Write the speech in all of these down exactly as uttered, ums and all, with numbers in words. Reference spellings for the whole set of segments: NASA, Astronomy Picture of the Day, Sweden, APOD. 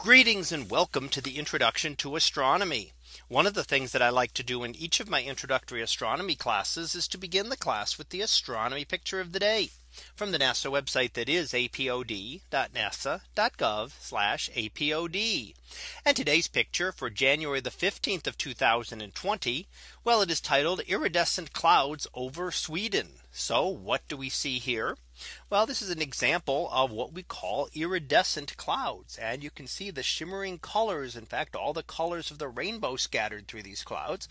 Greetings and welcome to the introduction to astronomy. One of the things that I like to do in each of my introductory astronomy classes is to begin the class with the astronomy picture of the day from the NASA website, that is apod dot nasa dot gov slash apod. And today's picture for January the fifteenth of two thousand twenty. Well, it is titled Iridescent Clouds Over Sweden. So what do we see here? Well, this is an example of what we call iridescent clouds, and you can see the shimmering colors, in fact all the colors of the rainbow scattered through these clouds.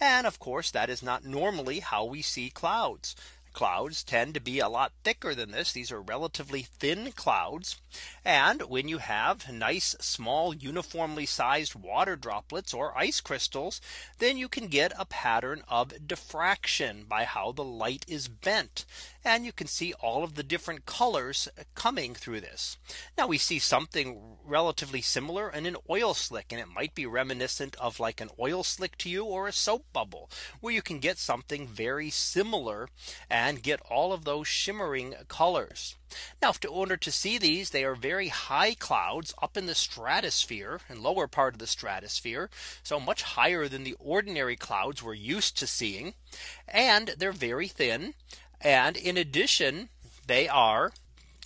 And of course that is not normally how we see clouds. Clouds tend to be a lot thicker than this. These are relatively thin clouds, and when you have nice small uniformly sized water droplets or ice crystals, then you can get a pattern of diffraction by how the light is bent, and you can see all of the different colors coming through this. Now we see something relatively similar in an oil slick, and it might be reminiscent of like an oil slick to you or a soap bubble, where you can get something very similar and get all of those shimmering colors. Now in order to see these, they are very high clouds up in the stratosphere and lower part of the stratosphere, so much higher than the ordinary clouds we're used to seeing, and they're very thin, and in addition they are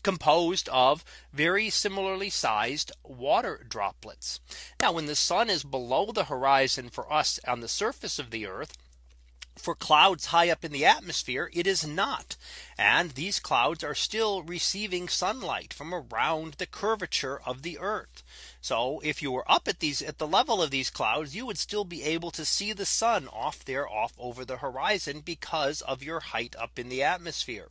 composed of very similarly sized water droplets. Now when the sun is below the horizon for us on the surface of the earth, for clouds high up in the atmosphere it is not, and these clouds are still receiving sunlight from around the curvature of the earth. So if you were up at these at the level of these clouds, you would still be able to see the sun off there off over the horizon because of your height up in the atmosphere.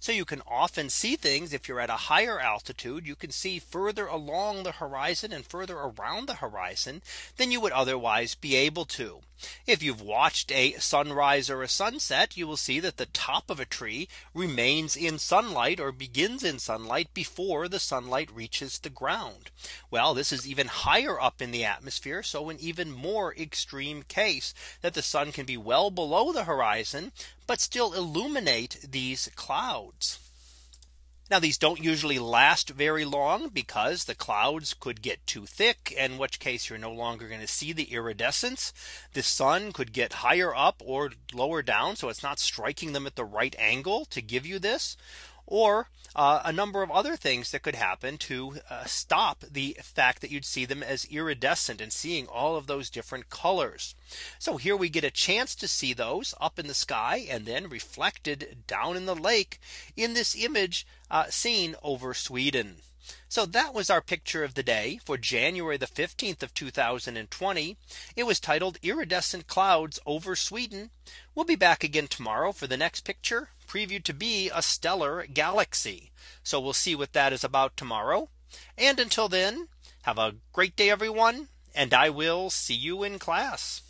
So you can often see things if you're at a higher altitude. You can see further along the horizon and further around the horizon than you would otherwise be able to. If you've watched a sunrise or a sunset, you will see that the top of a tree remains in sunlight or begins in sunlight before the sunlight reaches the ground. Well, this is even higher up in the atmosphere, so an even more extreme case that the sun can be well below the horizon but still illuminate these clouds. Now these don't usually last very long because the clouds could get too thick, in which case you're no longer going to see the iridescence. The sun could get higher up or lower down, so it's not striking them at the right angle to give you this, or uh, a number of other things that could happen to uh, stop the fact that you'd see them as iridescent and seeing all of those different colors. So here we get a chance to see those up in the sky and then reflected down in the lake in this image uh, seen over Sweden. So that was our picture of the day for January the fifteenth of two thousand twenty. It was titled Iridescent Clouds Over Sweden. We'll be back again tomorrow for the next picture, previewed to be a stellar galaxy. So we'll see what that is about tomorrow. And until then, have a great day, everyone, and I will see you in class.